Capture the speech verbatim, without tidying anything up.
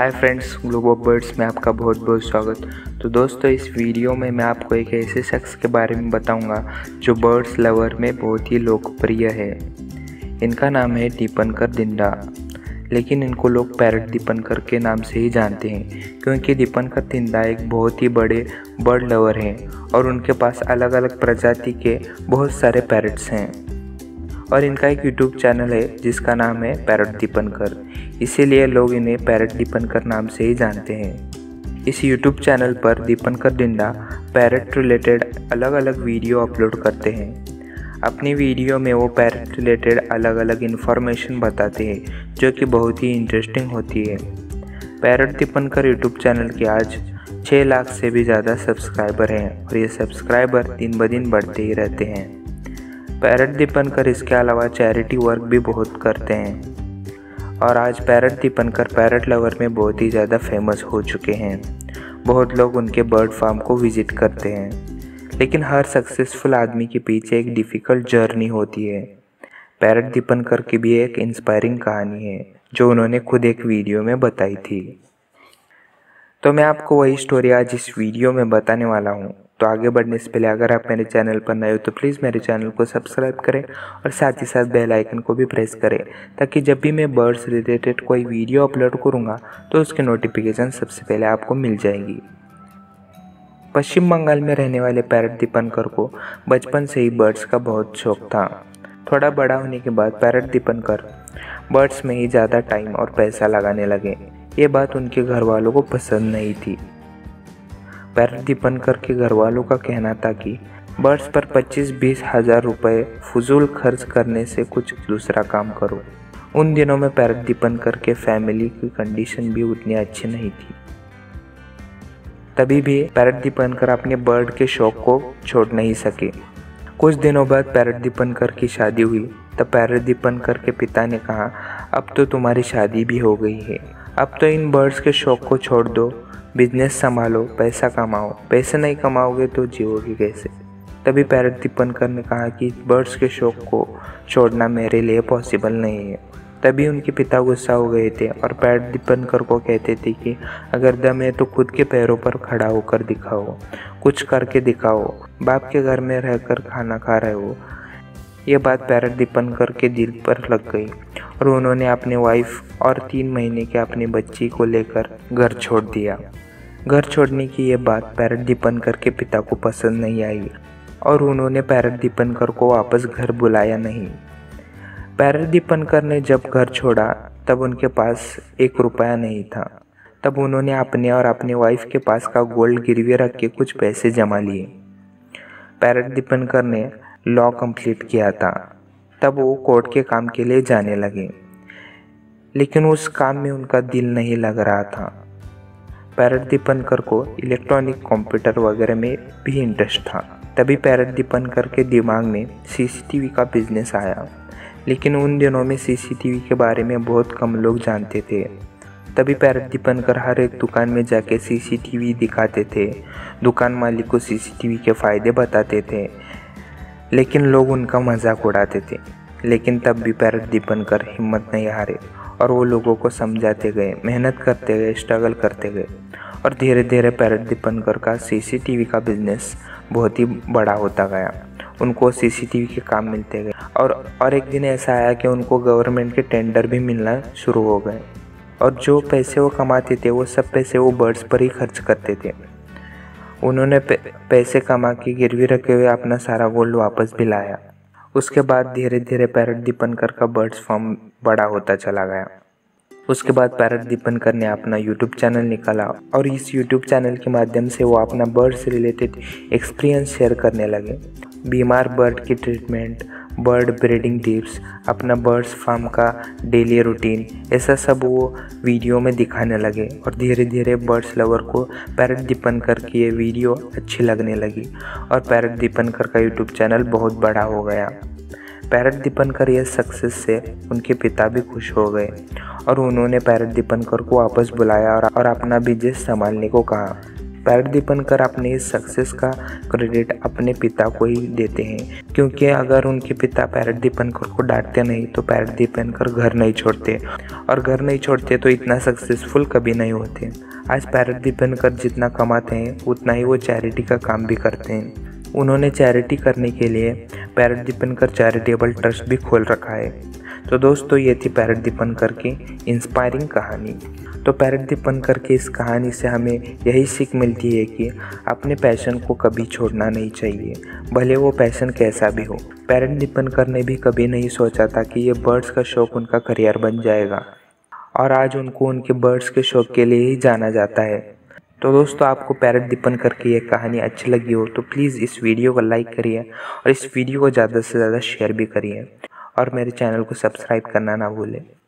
Hi friends, globe of birds में आपका बहुत बहुत स्वागत। तो दोस्तों, इस वीडियो में मैं आपको एक ऐसे शख्स के बारे में बताऊंगा जो बर्ड्स लवर में बहुत ही लोकप्रिय है। इनका नाम है दीपनकर दिंडा, लेकिन इनको लोग पैरट दीपनकर के नाम से ही जानते हैं, क्योंकि दीपनकर दिंडा एक बहुत ही बड़े बर्ड लवर हैं और उनके पास अलग अलग प्रजाति के बहुत सारे पैरट्स हैं। और इनका एक यूट्यूब चैनल है जिसका नाम है पैरट दीपनकर, इसीलिए लोग इन्हें पैरट दीपनकर नाम से ही जानते हैं। इस यूट्यूब चैनल पर दीपनकर दिंडा पैरट रिलेटेड अलग अलग वीडियो अपलोड करते हैं। अपनी वीडियो में वो पैरट रिलेटेड अलग अलग इन्फॉर्मेशन बताते हैं जो कि बहुत ही इंटरेस्टिंग होती है। पैरट दीपनकर यूट्यूब चैनल के आज छः लाख से भी ज़्यादा सब्सक्राइबर हैं और ये सब्सक्राइबर दिन ब दिन बढ़ते ही रहते हैं। पैरट दीपनकर इसके अलावा चैरिटी वर्क भी बहुत करते हैं और आज पैरट दीपनकर पैरट लवर में बहुत ही ज़्यादा फेमस हो चुके हैं। बहुत लोग उनके बर्ड फार्म को विज़िट करते हैं, लेकिन हर सक्सेसफुल आदमी के पीछे एक डिफ़िकल्ट जर्नी होती है। पैरट दीपनकर की भी एक इंस्पायरिंग कहानी है जो उन्होंने खुद एक वीडियो में बताई थी। तो मैं आपको वही स्टोरी आज इस वीडियो में बताने वाला हूँ। तो आगे बढ़ने से पहले अगर आप मेरे चैनल पर नए हो तो प्लीज़ मेरे चैनल को सब्सक्राइब करें और साथ ही साथ बेल आइकन को भी प्रेस करें, ताकि जब भी मैं बर्ड्स रिलेटेड कोई वीडियो अपलोड करूँगा तो उसकी नोटिफिकेशन सबसे पहले आपको मिल जाएगी। पश्चिम बंगाल में रहने वाले पैरट दीपनकर को बचपन से ही बर्ड्स का बहुत शौक था। थोड़ा बड़ा होने के बाद पैरट दीपनकर बर्ड्स में ही ज़्यादा टाइम और पैसा लगाने लगे। ये बात उनके घर वालों को पसंद नहीं थी। पैरट दीपनकर के घर वालों का कहना था कि बर्ड्स पर पच्चीस बीस हज़ार रुपये फजूल खर्च करने से कुछ दूसरा काम करो। उन दिनों में पैरट दीपनकर के फैमिली की कंडीशन भी उतनी अच्छी नहीं थी। तभी भी पैरट दीपनकर अपने बर्ड के शौक को छोड़ नहीं सके। कुछ दिनों बाद पैरट दीपनकर की शादी हुई, तब पैरट दीपनकर के पिता ने कहा, अब तो तुम्हारी शादी भी हो गई है, अब तो इन बर्ड्स के शौक को छोड़ दो, बिजनेस संभालो, पैसा कमाओ, पैसे नहीं कमाओगे तो जियोगे कैसे। तभी पैरट दीपनकर ने कहा कि बर्ड्स के शौक को छोड़ना मेरे लिए पॉसिबल नहीं है। तभी उनके पिता गुस्सा हो गए थे और पैरट दीपनकर को कहते थे कि अगर दम है तो खुद के पैरों पर खड़ा होकर दिखाओ, कुछ करके दिखाओ, बाप के घर में रहकर खाना खा रहे हो। ये बात पैरट दीपनकर के दिल पर लग गई और उन्होंने अपने वाइफ और तीन महीने के अपनी बच्ची को लेकर घर छोड़ दिया। घर छोड़ने की ये बात पैरट दीपनकर के पिता को पसंद नहीं आई और उन्होंने पैरट दीपनकर को वापस घर बुलाया नहीं। पैरट दीपनकर ने जब घर छोड़ा तब उनके पास एक रुपया नहीं था। तब उन्होंने अपने और अपने वाइफ के पास का गोल्ड गिरवी रख के कुछ पैसे जमा लिए। पैरट दीपनकर ने लॉ कंप्लीट किया था, तब वो कोर्ट के काम के लिए जाने लगे, लेकिन उस काम में उनका दिल नहीं लग रहा था। पैरट दीपनकर को इलेक्ट्रॉनिक कंप्यूटर वगैरह में भी इंटरेस्ट था। तभी पैरट दीपनकर के दिमाग में सीसीटीवी का बिजनेस आया, लेकिन उन दिनों में सीसीटीवी के बारे में बहुत कम लोग जानते थे। तभी पैरट दीपनकर हर एक दुकान में जाके सीसीटीवी दिखाते थे, दुकान मालिक को सीसीटीवी के फ़ायदे बताते थे, लेकिन लोग उनका मजाक उड़ाते थे। लेकिन तब भी पैरट दीपनकर हिम्मत नहीं हारे और वो लोगों को समझाते गए, मेहनत करते गए, स्ट्रगल करते गए और धीरे धीरे पैरट दीपनकर का सीसीटीवी का बिजनेस बहुत ही बड़ा होता गया। उनको सीसीटीवी के काम मिलते गए और और एक दिन ऐसा आया कि उनको गवर्नमेंट के टेंडर भी मिलना शुरू हो गए और जो पैसे वो कमाते थे वो सब पैसे वो बर्ड्स पर ही खर्च करते थे। उन्होंने पैसे कमा के गिरवी रखे हुए अपना सारा गोल्ड वापस भी लाया। उसके बाद धीरे धीरे पैरट दीपनकर का बर्ड्स फार्म बड़ा होता चला गया। उसके बाद पैरट दीपनकर ने अपना यूट्यूब चैनल निकाला और इस यूट्यूब चैनल के माध्यम से वो अपना बर्ड से रिलेटेड एक्सपीरियंस शेयर करने लगे। बीमार बर्ड की ट्रीटमेंट, बर्ड ब्रीडिंग टिप्स, अपना बर्ड्स फार्म का डेली रूटीन, ऐसा सब वो वीडियो में दिखाने लगे और धीरे धीरे बर्ड्स लवर को पैरट दीपनकर की ये वीडियो अच्छी लगने लगी और पैरट दीपनकर का यूट्यूब चैनल बहुत बड़ा हो गया। पैरट दीपनकर यह सक्सेस से उनके पिता भी खुश हो गए और उन्होंने पैरट दीपनकर को वापस बुलाया और अपना बिजनेस संभालने को कहा। पैरट दीपनकर अपने इस सक्सेस का क्रेडिट अपने पिता को ही देते हैं, क्योंकि अगर उनके पिता पैरट दीपनकर को डांटते नहीं तो पैरट दीपनकर घर नहीं छोड़ते, और घर नहीं छोड़ते तो इतना सक्सेसफुल कभी नहीं होते। आज पैरट दीपनकर जितना कमाते हैं उतना ही वो चैरिटी का काम भी करते हैं। उन्होंने चैरिटी करने के लिए पैरट दीपनकर चैरिटेबल ट्रस्ट भी खोल रखा है। तो दोस्तों, ये थी पैरट दीपनकर की इंस्पायरिंग कहानी। तो पैरट दीपनकर की इस कहानी से हमें यही सीख मिलती है कि अपने पैशन को कभी छोड़ना नहीं चाहिए, भले वो पैशन कैसा भी हो। पैरट दीपनकर ने भी कभी नहीं सोचा था कि ये बर्ड्स का शौक़ उनका करियर बन जाएगा, और आज उनको उनके बर्ड्स के शौक़ के लिए ही जाना जाता है। तो दोस्तों, आपको पैरट दीपनकर की यह कहानी अच्छी लगी हो तो प्लीज़ इस वीडियो को लाइक करिए और इस वीडियो को ज़्यादा से ज़्यादा शेयर भी करिए, और मेरे चैनल को सब्सक्राइब करना ना भूलें।